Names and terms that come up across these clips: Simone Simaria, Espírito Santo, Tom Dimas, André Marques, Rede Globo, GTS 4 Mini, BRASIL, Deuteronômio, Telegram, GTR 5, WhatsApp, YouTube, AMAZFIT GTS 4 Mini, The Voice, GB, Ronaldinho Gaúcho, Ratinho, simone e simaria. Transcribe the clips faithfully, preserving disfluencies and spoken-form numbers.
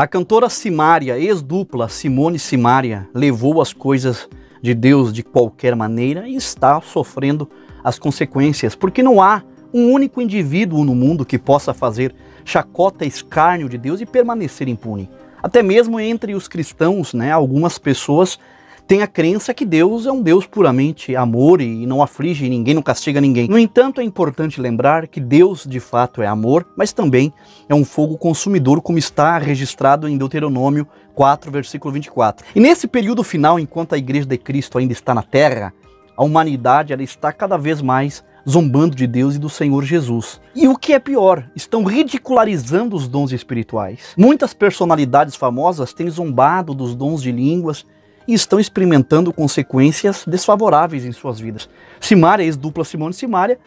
A cantora Simaria, ex-dupla Simone Simaria, levou as coisas de Deus de qualquer maneira e está sofrendo as consequências, porque não há um único indivíduo no mundo que possa fazer chacota, escárnio de Deus e permanecer impune. Até mesmo entre os cristãos, né, algumas pessoas têm a crença que Deus é um Deus puramente amor e não aflige ninguém, não castiga ninguém. No entanto, é importante lembrar que Deus de fato é amor, mas também é um fogo consumidor, como está registrado em Deuteronômio quatro, versículo vinte e quatro. E nesse período final, enquanto a Igreja de Cristo ainda está na Terra, a humanidade ela está cada vez mais zombando de Deus e do Senhor Jesus. E o que é pior, estão ridicularizando os dons espirituais. Muitas personalidades famosas têm zombado dos dons de línguas e estão experimentando consequências desfavoráveis em suas vidas. Simaria, ex-dupla Simone Simaria,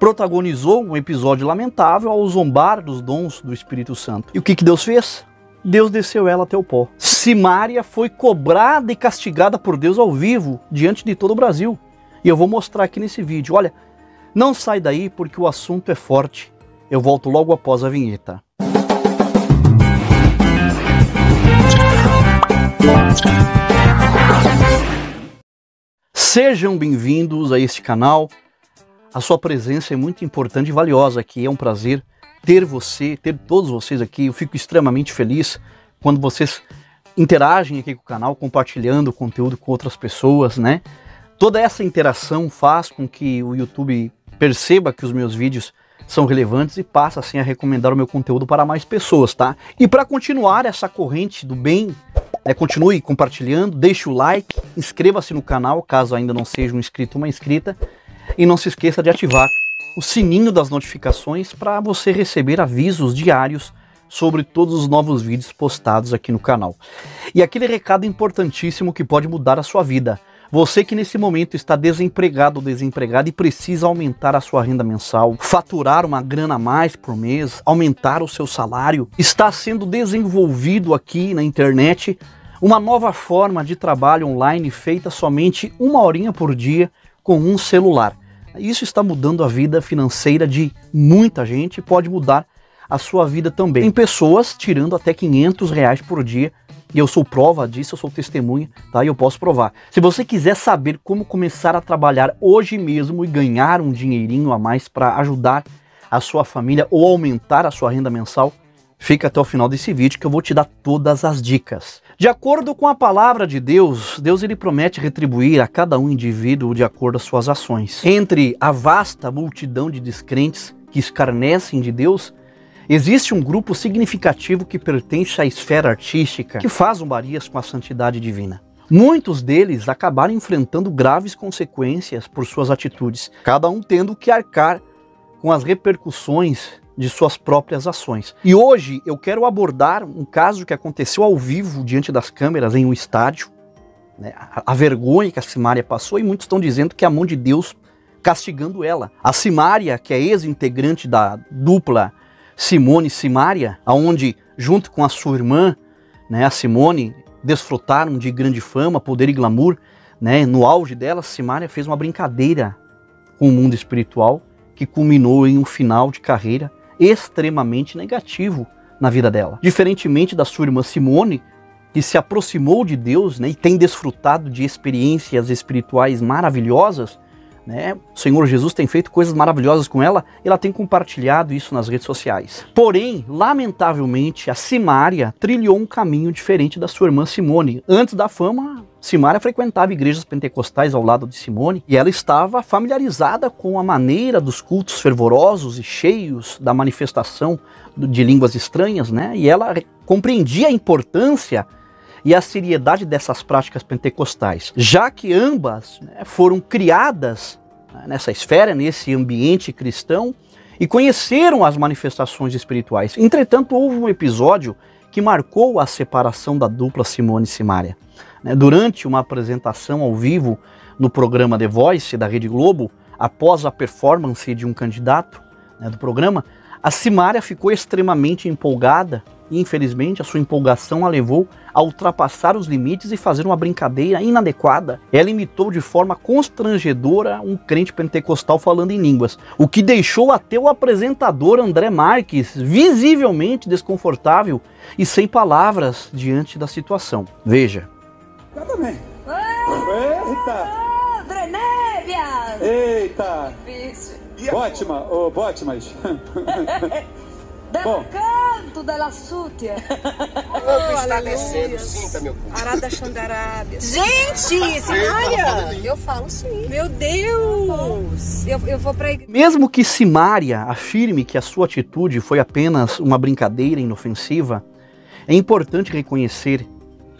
protagonizou um episódio lamentável ao zombar dos dons do Espírito Santo. E o que que Deus fez? Deus desceu ela até o pó. Simaria foi cobrada e castigada por Deus ao vivo, diante de todo o Brasil. E eu vou mostrar aqui nesse vídeo, olha. Não sai daí porque o assunto é forte. Eu volto logo após a vinheta. Sejam bem-vindos a este canal. A sua presença é muito importante e valiosa aqui. É um prazer ter você, ter todos vocês aqui. Eu fico extremamente feliz quando vocês interagem aqui com o canal, compartilhando o conteúdo com outras pessoas, né? Toda essa interação faz com que o YouTube perceba que os meus vídeos são relevantes e passa assim a recomendar o meu conteúdo para mais pessoas, tá? E para continuar essa corrente do bem, né, continue compartilhando, deixe o like, inscreva-se no canal caso ainda não seja um inscrito ou uma inscrita e não se esqueça de ativar o sininho das notificações para você receber avisos diários sobre todos os novos vídeos postados aqui no canal. E aquele recado importantíssimo que pode mudar a sua vida. Você que nesse momento está desempregado ou desempregada e precisa aumentar a sua renda mensal, faturar uma grana a mais por mês, aumentar o seu salário, está sendo desenvolvido aqui na internet uma nova forma de trabalho online feita somente uma horinha por dia com um celular. Isso está mudando a vida financeira de muita gente e pode mudar a sua vida também. Tem pessoas tirando até quinhentos reais por dia. E eu sou prova disso, eu sou testemunha, tá? E eu posso provar. Se você quiser saber como começar a trabalhar hoje mesmo e ganhar um dinheirinho a mais para ajudar a sua família ou aumentar a sua renda mensal, fica até o final desse vídeo que eu vou te dar todas as dicas. De acordo com a palavra de Deus, Deus ele promete retribuir a cada um indivíduo de acordo às suas ações. Entre a vasta multidão de descrentes que escarnecem de Deus, existe um grupo significativo que pertence à esfera artística, que faz zombarias com a santidade divina. Muitos deles acabaram enfrentando graves consequências por suas atitudes, cada um tendo que arcar com as repercussões de suas próprias ações. E hoje eu quero abordar um caso que aconteceu ao vivo diante das câmeras em um estádio, né? A vergonha que a Simaria passou e muitos estão dizendo que a mão de Deus castigando ela. A Simaria, que é ex-integrante da dupla Simone Simaria, aonde junto com a sua irmã, né, a Simone, desfrutaram de grande fama, poder e glamour, né, no auge dela, Simaria fez uma brincadeira com o mundo espiritual que culminou em um final de carreira extremamente negativo na vida dela. Diferentemente da sua irmã Simone, que se aproximou de Deus, né, e tem desfrutado de experiências espirituais maravilhosas, né? O Senhor Jesus tem feito coisas maravilhosas com ela e ela tem compartilhado isso nas redes sociais. Porém, lamentavelmente, a Simaria trilhou um caminho diferente da sua irmã Simone. Antes da fama, Simaria frequentava igrejas pentecostais ao lado de Simone e ela estava familiarizada com a maneira dos cultos fervorosos e cheios da manifestação de línguas estranhas, né? E ela compreendia a importância e a seriedade dessas práticas pentecostais, já que ambas, né, foram criadas nessa esfera, nesse ambiente cristão, e conheceram as manifestações espirituais. Entretanto, houve um episódio que marcou a separação da dupla Simone Simaria. Durante uma apresentação ao vivo no programa The Voice da Rede Globo, após a performance de um candidato, né, do programa, a Simaria ficou extremamente empolgada e infelizmente a sua empolgação a levou a ultrapassar os limites e fazer uma brincadeira inadequada. Ela imitou de forma constrangedora um crente pentecostal falando em línguas, o que deixou até o apresentador André Marques visivelmente desconfortável e sem palavras diante da situação. Veja. Também. Eita! Eita! Ótima, oh, ótimas. Bom. Canto della Sútia. Oh, está descendo, sinta meu povo. Arada Xandarábia. Gente, Simaria! Eu falo sim. Meu Deus! Eu, eu vou pra igreja. Mesmo que Simaria afirme que a sua atitude foi apenas uma brincadeira inofensiva, é importante reconhecer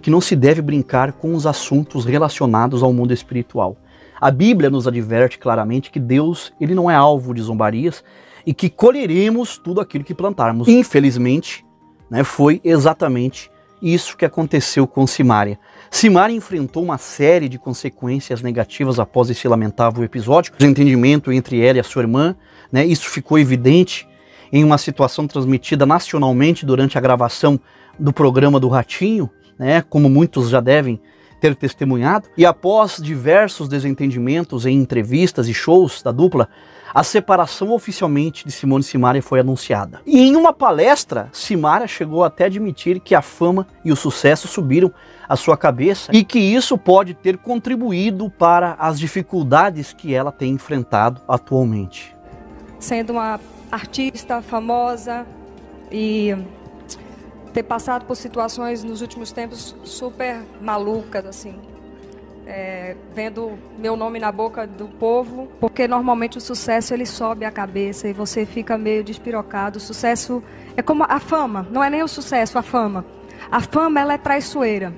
que não se deve brincar com os assuntos relacionados ao mundo espiritual. A Bíblia nos adverte claramente que Deus, ele não é alvo de zombarias e que colheremos tudo aquilo que plantarmos. Infelizmente, né, foi exatamente isso que aconteceu com Simaria. Simaria enfrentou uma série de consequências negativas após esse lamentável episódio. O desentendimento entre ela e a sua irmã, né, isso ficou evidente em uma situação transmitida nacionalmente durante a gravação do programa do Ratinho, né, como muitos já devem ter testemunhado, e após diversos desentendimentos em entrevistas e shows da dupla, a separação oficialmente de Simone Simaria foi anunciada. E em uma palestra, Simaria chegou até a admitir que a fama e o sucesso subiram à sua cabeça e que isso pode ter contribuído para as dificuldades que ela tem enfrentado atualmente. Sendo uma artista famosa e ter passado por situações nos últimos tempos super malucas, assim, é, vendo meu nome na boca do povo, porque normalmente o sucesso ele sobe a cabeça e você fica meio despirocado. O sucesso é como a fama, não é nem o sucesso, a fama. A fama ela é traiçoeira.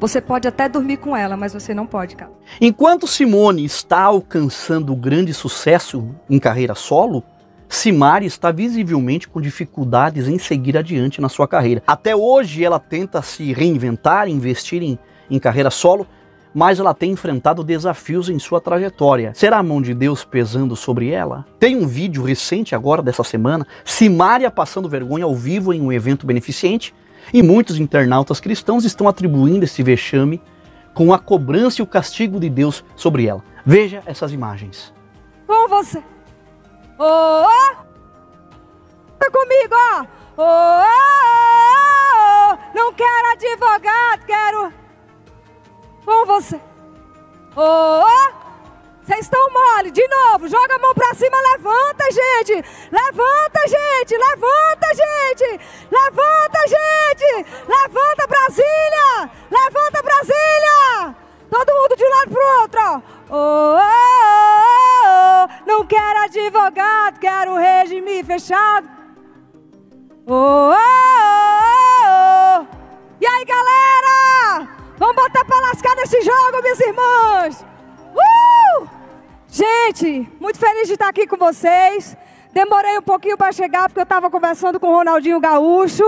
Você pode até dormir com ela, mas você não pode, cara. Enquanto Simone está alcançando grande sucesso em carreira solo, Simaria está visivelmente com dificuldades em seguir adiante na sua carreira. Até hoje ela tenta se reinventar, investir em, em carreira solo, mas ela tem enfrentado desafios em sua trajetória. Será a mão de Deus pesando sobre ela? Tem um vídeo recente agora dessa semana, Simaria passando vergonha ao vivo em um evento beneficente, e muitos internautas cristãos estão atribuindo esse vexame com a cobrança e o castigo de Deus sobre ela. Veja essas imagens. Com você! Oh, oh, comigo, ó. Oh, oh, oh, oh, não quero advogado, quero com você. Oh, oh. Vocês estão mole, de novo, joga a mão pra cima, levanta, gente. Levanta, gente, levanta, gente. Levanta, gente. Levanta, Brasília. Levanta, Brasília. Todo mundo de um lado pro outro, ó. Oh, oh, oh. Não quero advogado, quero regime fechado. Oh, oh, oh, oh. E aí, galera? Vamos botar pra lascar nesse jogo, minhas irmãs. Uh! Gente, muito feliz de estar aqui com vocês. Demorei um pouquinho para chegar, porque eu estava conversando com o Ronaldinho Gaúcho.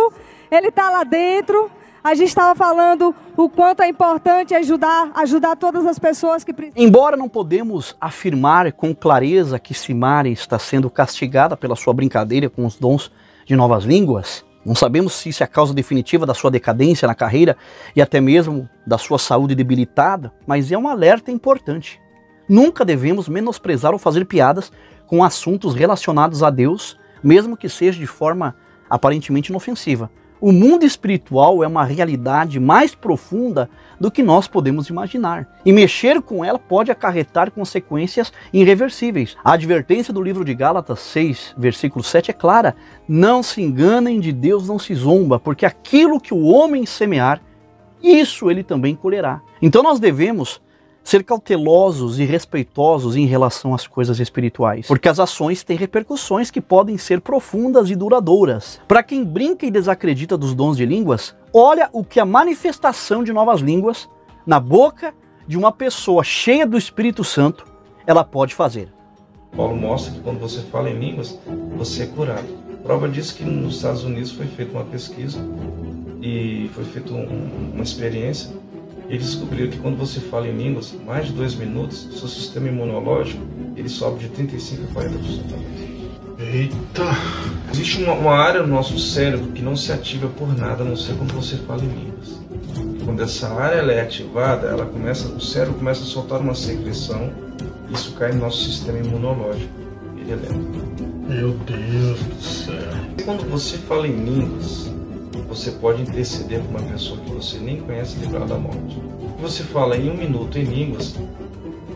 Ele está lá dentro. A gente estava falando o quanto é importante ajudar, ajudar todas as pessoas que precisam. Embora não podemos afirmar com clareza que Simaria está sendo castigada pela sua brincadeira com os dons de novas línguas, não sabemos se isso é a causa definitiva da sua decadência na carreira e até mesmo da sua saúde debilitada, mas é um alerta importante. Nunca devemos menosprezar ou fazer piadas com assuntos relacionados a Deus, mesmo que seja de forma aparentemente inofensiva. O mundo espiritual é uma realidade mais profunda do que nós podemos imaginar. E mexer com ela pode acarretar consequências irreversíveis. A advertência do livro de Gálatas seis, versículo sete é clara. Não se enganem, de Deus não se zomba, porque aquilo que o homem semear, isso ele também colherá. Então nós devemos ser cautelosos e respeitosos em relação às coisas espirituais, porque as ações têm repercussões que podem ser profundas e duradouras. Para quem brinca e desacredita dos dons de línguas, olha o que a manifestação de novas línguas na boca de uma pessoa cheia do Espírito Santo ela pode fazer. Paulo mostra que quando você fala em línguas, você é curado. Prova disso que nos Estados Unidos foi feita uma pesquisa e foi feita um, uma experiência. Eles descobriram que quando você fala em línguas, mais de dois minutos, seu sistema imunológico ele sobe de trinta e cinco a quarenta por cento. Eita! Existe uma, uma área no nosso cérebro que não se ativa por nada, a não ser quando você fala em línguas. Quando essa área ela é ativada, ela começa, o cérebro começa a soltar uma secreção, isso cai no nosso sistema imunológico. Ele é lento. Meu Deus do céu. Quando você fala em línguas, você pode interceder por uma pessoa que você nem conhece e livrar da morte. Se você fala em um minuto em línguas,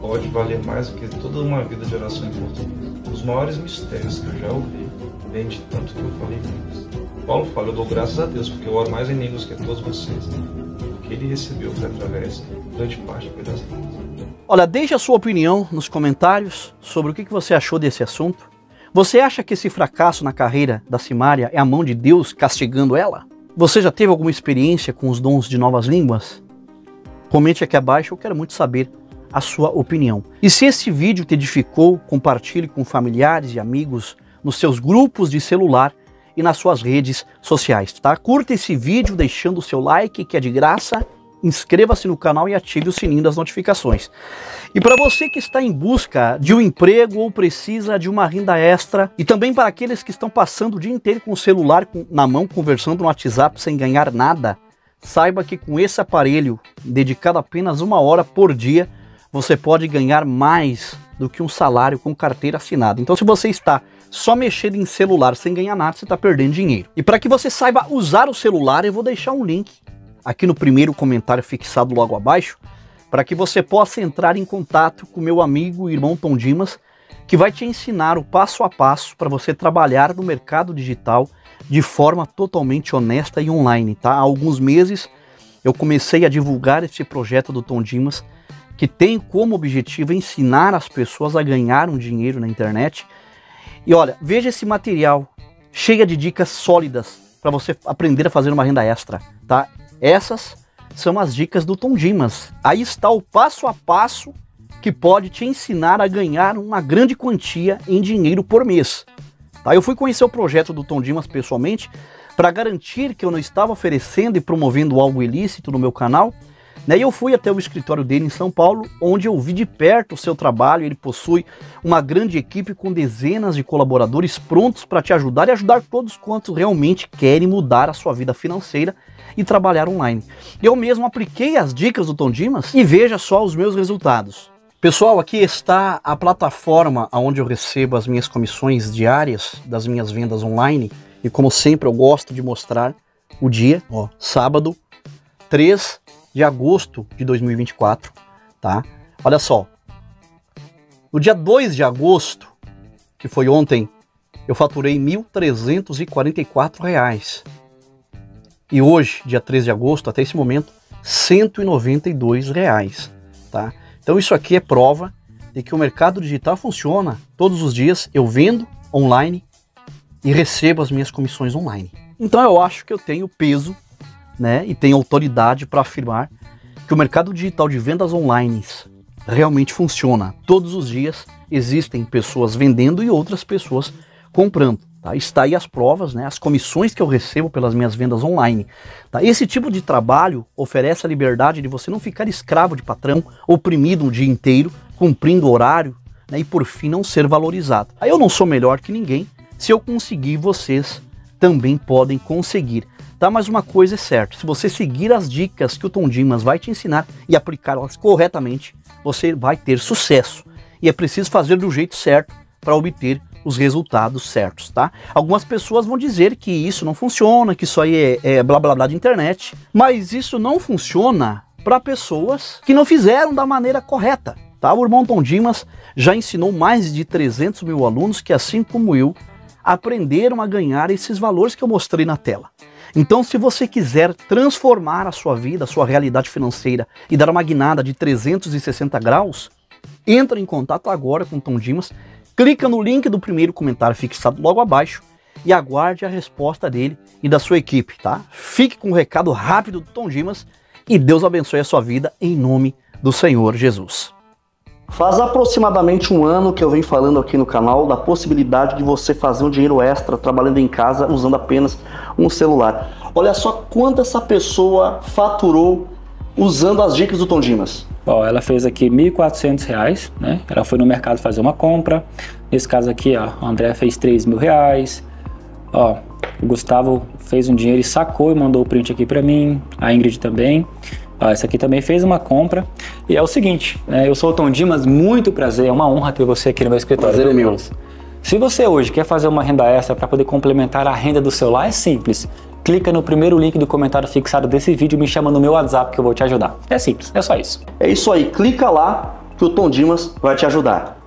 pode valer mais do que toda uma vida de oração em português. Os maiores mistérios que eu já ouvi vêm de tanto que eu falei em línguas. Paulo fala, eu dou graças a Deus, porque eu oro mais em línguas que a todos vocês. O que ele recebeu foi através grande parte das línguas. Olha, deixe a sua opinião nos comentários sobre o que você achou desse assunto. Você acha que esse fracasso na carreira da Simaria é a mão de Deus castigando ela? Você já teve alguma experiência com os dons de novas línguas? Comente aqui abaixo, eu quero muito saber a sua opinião. E se esse vídeo te edificou, compartilhe com familiares e amigos nos seus grupos de celular e nas suas redes sociais, tá? Curta esse vídeo deixando o seu like, que é de graça. Inscreva-se no canal e ative o sininho das notificações. E para você que está em busca de um emprego ou precisa de uma renda extra, e também para aqueles que estão passando o dia inteiro com o celular na mão, conversando no WhatsApp sem ganhar nada, saiba que com esse aparelho, dedicado apenas uma hora por dia, você pode ganhar mais do que um salário com carteira assinada. Então, se você está só mexendo em celular sem ganhar nada, você está perdendo dinheiro. E para que você saiba usar o celular, eu vou deixar um link aqui no primeiro comentário fixado logo abaixo, para que você possa entrar em contato com meu amigo e irmão Tom Dimas, que vai te ensinar o passo a passo para você trabalhar no mercado digital de forma totalmente honesta e online, tá? Há alguns meses eu comecei a divulgar esse projeto do Tom Dimas, que tem como objetivo ensinar as pessoas a ganhar um dinheiro na internet. E olha, veja esse material cheio de dicas sólidas para você aprender a fazer uma renda extra, tá? Essas são as dicas do Tom Dimas. Aí está o passo a passo que pode te ensinar a ganhar uma grande quantia em dinheiro por mês. Tá? Eu fui conhecer o projeto do Tom Dimas pessoalmente para garantir que eu não estava oferecendo e promovendo algo ilícito no meu canal. Né? E eu fui até o escritório dele em São Paulo, onde eu vi de perto o seu trabalho. Ele possui uma grande equipe com dezenas de colaboradores prontos para te ajudar e ajudar todos quantos realmente querem mudar a sua vida financeira e trabalhar online. Eu mesmo apliquei as dicas do Tom Dimas e veja só os meus resultados. Pessoal, aqui está a plataforma onde eu recebo as minhas comissões diárias das minhas vendas online. E como sempre eu gosto de mostrar o dia, ó, sábado, três de agosto de dois mil e vinte e quatro, tá? Olha só, no dia dois de agosto, que foi ontem, eu faturei mil trezentos e quarenta e quatro reais. E hoje, dia três de agosto, até esse momento, cento e noventa e dois reais, tá? Então isso aqui é prova de que o mercado digital funciona. Todos os dias eu vendo online e recebo as minhas comissões online. Então eu acho que eu tenho peso, né, e tenho autoridade para afirmar que o mercado digital de vendas online realmente funciona. Todos os dias existem pessoas vendendo e outras pessoas comprando. Tá, está aí as provas, né, as comissões que eu recebo pelas minhas vendas online. Tá, esse tipo de trabalho oferece a liberdade de você não ficar escravo de patrão, oprimido o dia inteiro, cumprindo o horário, né, e por fim não ser valorizado. Aí eu não sou melhor que ninguém, se eu conseguir, vocês também podem conseguir. Tá? Mas uma coisa é certa, se você seguir as dicas que o Tom Dimas vai te ensinar e aplicá-las corretamente, você vai ter sucesso. E é preciso fazer do jeito certo para obter os resultados certos, tá? Algumas pessoas vão dizer que isso não funciona, que isso aí é, é blá blá blá de internet, mas isso não funciona para pessoas que não fizeram da maneira correta, tá? O irmão Tom Dimas já ensinou mais de trezentos mil alunos que, assim como eu, aprenderam a ganhar esses valores que eu mostrei na tela. Então, se você quiser transformar a sua vida, a sua realidade financeira e dar uma guinada de trezentos e sessenta graus, entra em contato agora com o Tom Dimas. Clica no link do primeiro comentário fixado logo abaixo e aguarde a resposta dele e da sua equipe, tá? Fique com o recado rápido do Tom Dimas e Deus abençoe a sua vida em nome do Senhor Jesus. Faz aproximadamente um ano que eu venho falando aqui no canal da possibilidade de você fazer um dinheiro extra trabalhando em casa usando apenas um celular. Olha só quanto essa pessoa faturou usando as dicas do Tom Dimas. Bom, ela fez aqui mil e quatrocentos reais, né? Ela foi no mercado fazer uma compra, Nesse caso aqui, ó, o André fez três mil reais, ó, o Gustavo fez um dinheiro e sacou e mandou o print aqui pra mim, a Ingrid também. Ah, essa aqui também fez uma compra. E é o seguinte, né, eu sou o Tom Dimas, muito prazer, é uma honra ter você aqui no meu escritório. Prazer é meu. Se você hoje quer fazer uma renda extra para poder complementar a renda do seu lar, é simples. Clica no primeiro link do comentário fixado desse vídeo e me chama no meu WhatsApp que eu vou te ajudar. É simples, é só isso. É isso aí, clica lá que o Tom Dimas vai te ajudar.